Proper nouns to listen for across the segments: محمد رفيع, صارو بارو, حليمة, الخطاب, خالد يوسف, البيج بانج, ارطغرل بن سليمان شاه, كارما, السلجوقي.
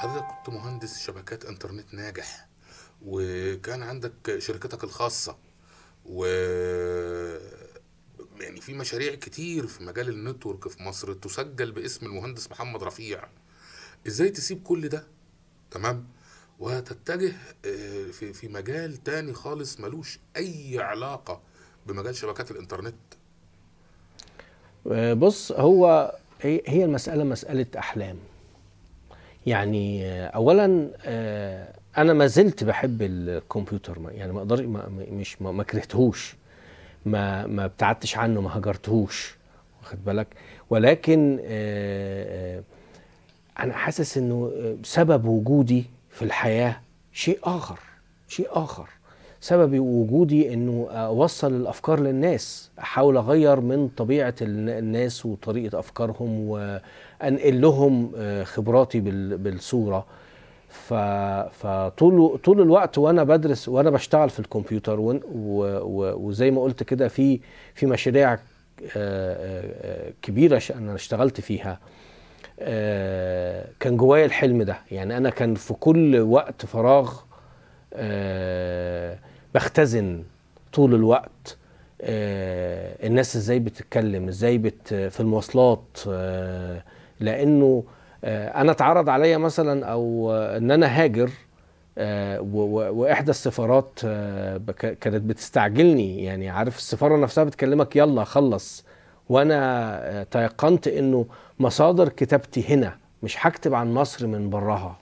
حضرتك كنت مهندس شبكات انترنت ناجح، وكان عندك شركتك الخاصة، و يعني في مشاريع كتير في مجال النتورك في مصر تسجل باسم المهندس محمد رفيع. ازاي تسيب كل ده تمام وتتجه في مجال تاني خالص ملوش اي علاقة بمجال شبكات الانترنت؟ بص، هي المسألة مسألة احلام. يعني اولا انا ما زلت بحب الكمبيوتر، يعني ما اقدر ما كرهتهوش، ما ابتعدتش عنه، ما هجرتهوش، واخد بالك. ولكن انا حاسس انه سبب وجودي في الحياه شيء اخر. سبب وجودي انه اوصل الافكار للناس، احاول اغير من طبيعه الناس وطريقه افكارهم وانقل لهم خبراتي بالصوره. فطول الوقت وانا بدرس وانا بشتغل في الكمبيوتر، وزي ما قلت كده في مشاريع كبيره انا اشتغلت فيها، كان جوايا الحلم ده. يعني انا كان في كل وقت فراغ بختزن طول الوقت الناس ازاي بتتكلم، ازاي في المواصلات، لانه انا اتعرض عليا مثلا او ان انا هاجر، واحدى السفارات كانت بتستعجلني. يعني عارف، السفاره نفسها بتكلمك يلا خلص، وانا تيقنت انه مصادر كتابتي هنا، مش هكتب عن مصر من براها،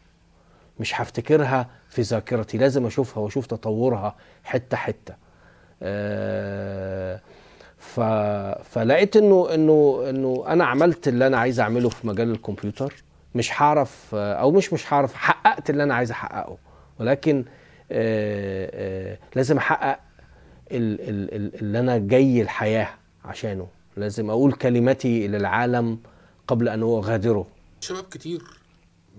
مش هفتكرها في ذاكرتي، لازم اشوفها واشوف تطورها حته حته. فلقيت انه انا عملت اللي انا عايز اعمله في مجال الكمبيوتر، مش هعرف او مش هعرف، حققت اللي انا عايز احققه، ولكن لازم احقق اللي انا جاي الحياه عشانه، لازم اقول كلمتي للعالم قبل ان اغادره. شباب كتير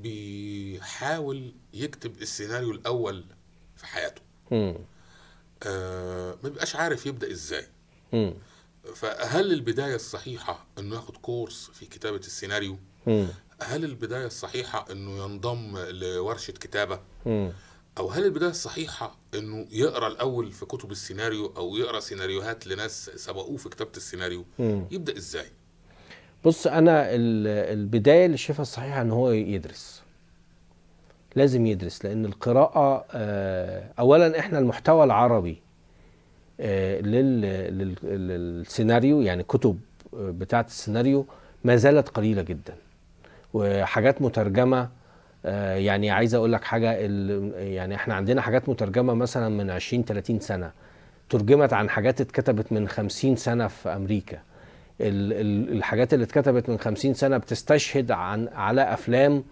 بيحاول يكتب السيناريو الاول في حياته، ما بيبقاش عارف يبدا ازاي. فهل البداية الصحيحة انه ياخد كورس في كتابة السيناريو؟ هل البداية الصحيحة انه ينضم لورشة كتابة؟ او هل البداية الصحيحة انه يقرأ الاول في كتب السيناريو او يقرأ سيناريوهات لناس سبقوه في كتابة السيناريو؟ يبدأ ازاي؟ بص، انا البداية اللي شايفها الصحيحة ان هو يدرس، لازم يدرس، لان القراءة اولا احنا المحتوى العربي للسيناريو، يعني كتب بتاعة السيناريو ما زالت قليلة جدا، وحاجات مترجمة. يعني عايز اقول لك حاجة، يعني احنا عندنا حاجات مترجمة مثلا من 20-30 سنة، ترجمت عن حاجات اتكتبت من 50 سنة في امريكا. الحاجات اللي اتكتبت من 50 سنة بتستشهد على افلام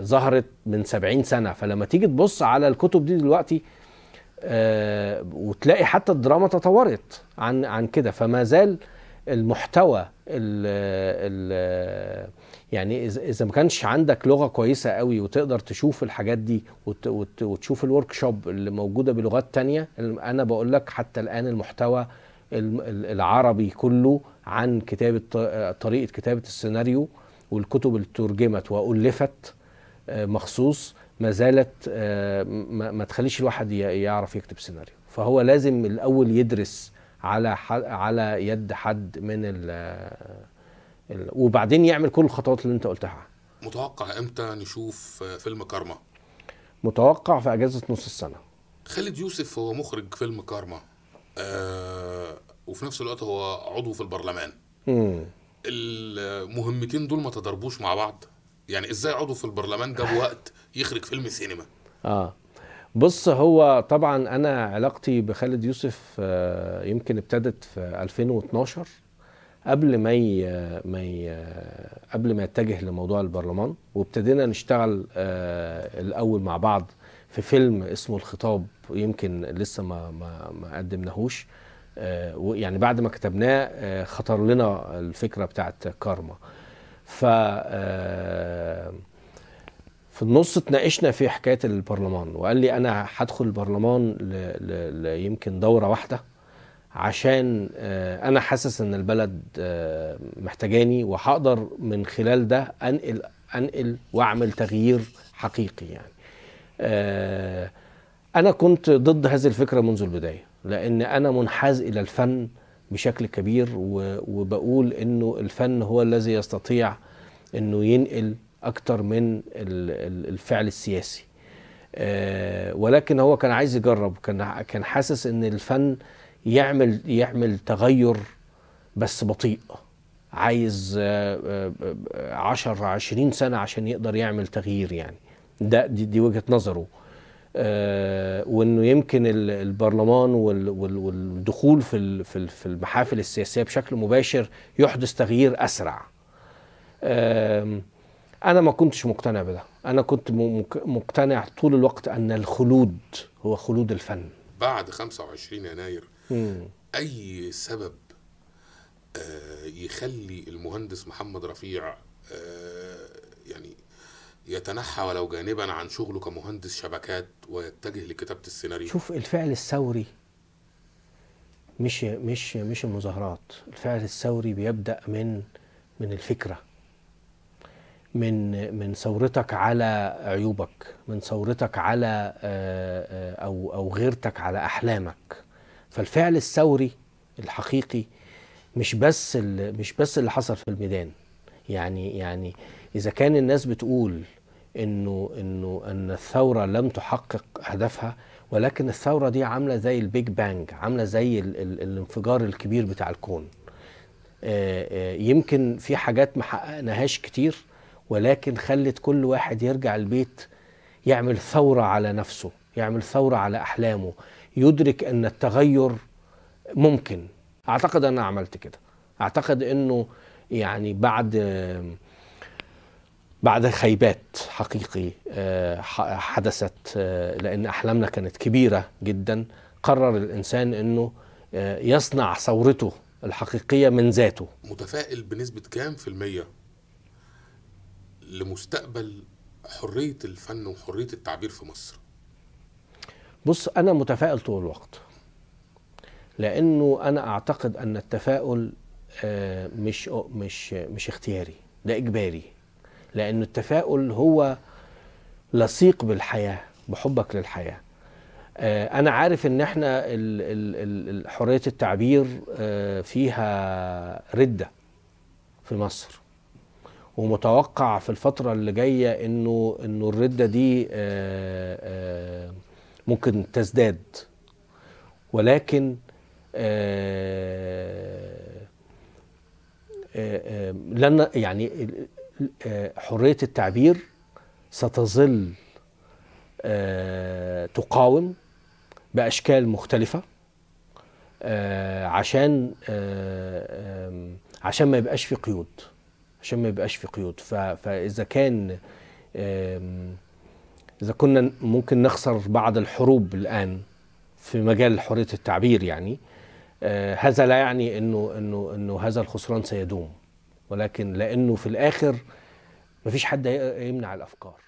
ظهرت من 70 سنة. فلما تيجي تبص على الكتب دي دلوقتي وتلاقي حتى الدراما تطورت عن كده. فما زال المحتوى يعني اذا ما كانش عندك لغه كويسه قوي وتقدر تشوف الحاجات دي وتشوف الورك شوب اللي موجوده بلغات تانية. انا بقول لك حتى الان المحتوى العربي كله عن كتابه، طريقه كتابه السيناريو، والكتب اللي ترجمت والفت مخصوص ما زالت ما تخليش الواحد يعرف يكتب سيناريو. فهو لازم الأول يدرس على يد حد من وبعدين يعمل كل الخطوات اللي انت قلتها. متوقع امتى نشوف فيلم كارما؟ متوقع في اجازة نص السنة. خالد يوسف هو مخرج فيلم كارما، وفي نفس الوقت هو عضو في البرلمان. المهمتين دول ما تضربوش مع بعض؟ يعني ازاي عضو في البرلمان جاب وقت يخرج فيلم سينما؟ بص، هو طبعا انا علاقتي بخالد يوسف يمكن ابتدت في 2012، قبل ما يتجه لموضوع البرلمان، وابتدينا نشتغل الاول مع بعض في فيلم اسمه الخطاب، يمكن لسه ما قدمناهوش. يعني بعد ما كتبناه خطر لنا الفكرة بتاعت كارما. في النص اتناقشنا في حكايه البرلمان، وقال لي انا هدخل البرلمان يمكن دوره واحده، عشان انا حاسس ان البلد محتاجاني، وهقدر من خلال ده انقل انقل واعمل تغيير حقيقي يعني. انا كنت ضد هذه الفكره منذ البدايه، لان انا منحاز الى الفن بشكل كبير، وبقول انه الفن هو الذي يستطيع انه ينقل اكتر من الفعل السياسي. ولكن هو كان عايز يجرب، كان حاسس ان الفن يعمل تغير بس بطيء، عايز 10 20 سنه عشان يقدر يعمل تغيير يعني. ده دي وجهه نظره. وانه يمكن البرلمان والدخول في المحافل السياسيه بشكل مباشر يحدث تغيير اسرع. انا ما كنتش مقتنع بده، انا كنت مقتنع طول الوقت ان الخلود هو خلود الفن. بعد 25 يناير اي سبب يخلي المهندس محمد رفيع يعني يتنحى ولو جانبا عن شغله كمهندس شبكات ويتجه لكتابه السيناريو؟ شوف، الفعل الثوري مش المظاهرات، الفعل الثوري بيبدا من الفكره، من ثورتك على عيوبك، من ثورتك على او غيرتك على احلامك. فالفعل الثوري الحقيقي مش بس اللي حصل في الميدان يعني اذا كان الناس بتقول انه ان الثوره لم تحقق هدفها، ولكن الثوره دي عامله زي البيج بانج، عامله زي الانفجار الكبير بتاع الكون. يمكن في حاجات ما حققناهاش كتير، ولكن خلت كل واحد يرجع البيت يعمل ثوره على نفسه، يعمل ثوره على احلامه، يدرك ان التغير ممكن. اعتقد انا عملت كده، اعتقد انه يعني بعد خيبات حقيقي حدثت، لان احلامنا كانت كبيره جدا، قرر الانسان انه يصنع ثورته الحقيقيه من ذاته. متفائل بنسبه كام في المية لمستقبل حريه الفن وحريه التعبير في مصر؟ بص، انا متفائل طول الوقت، لانه انا اعتقد ان التفاؤل مش اختياري، ده اجباري. لأن التفاؤل هو لصيق بالحياة، بحبك للحياة. أنا عارف إن إحنا حرية التعبير فيها ردة في مصر، ومتوقع في الفترة اللي جاية إنه الردة دي ممكن تزداد، ولكن لن يعني حرية التعبير ستظل تقاوم بأشكال مختلفة، عشان ما يبقاش في قيود، فإذا كان إذا كنا ممكن نخسر بعض الحروب الآن في مجال حرية التعبير يعني، هذا لا يعني إنه هذا الخسران سيدوم، ولكن لأنه في الآخر مفيش حد يمنع الأفكار.